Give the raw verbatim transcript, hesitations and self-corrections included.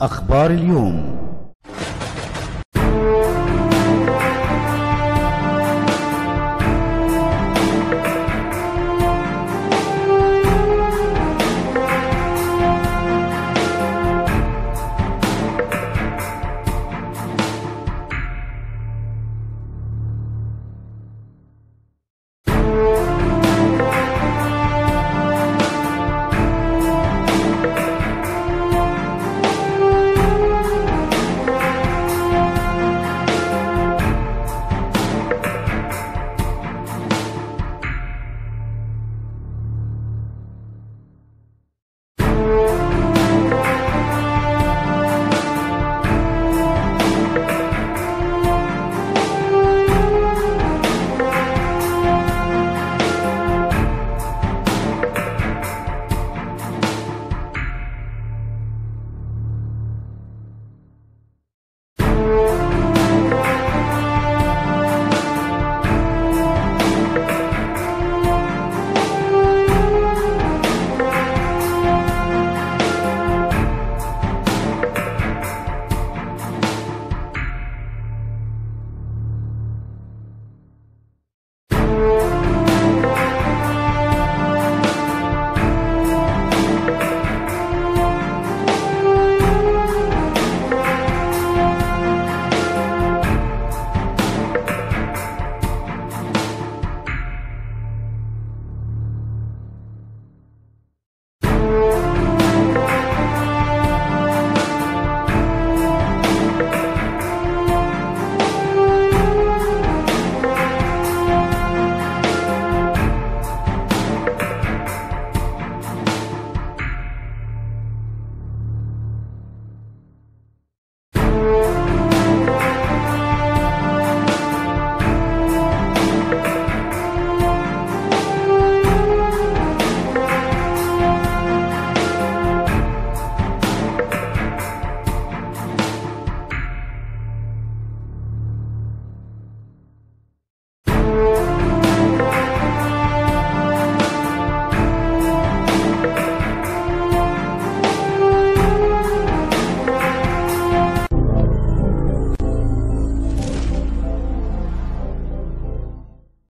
أخبار اليوم.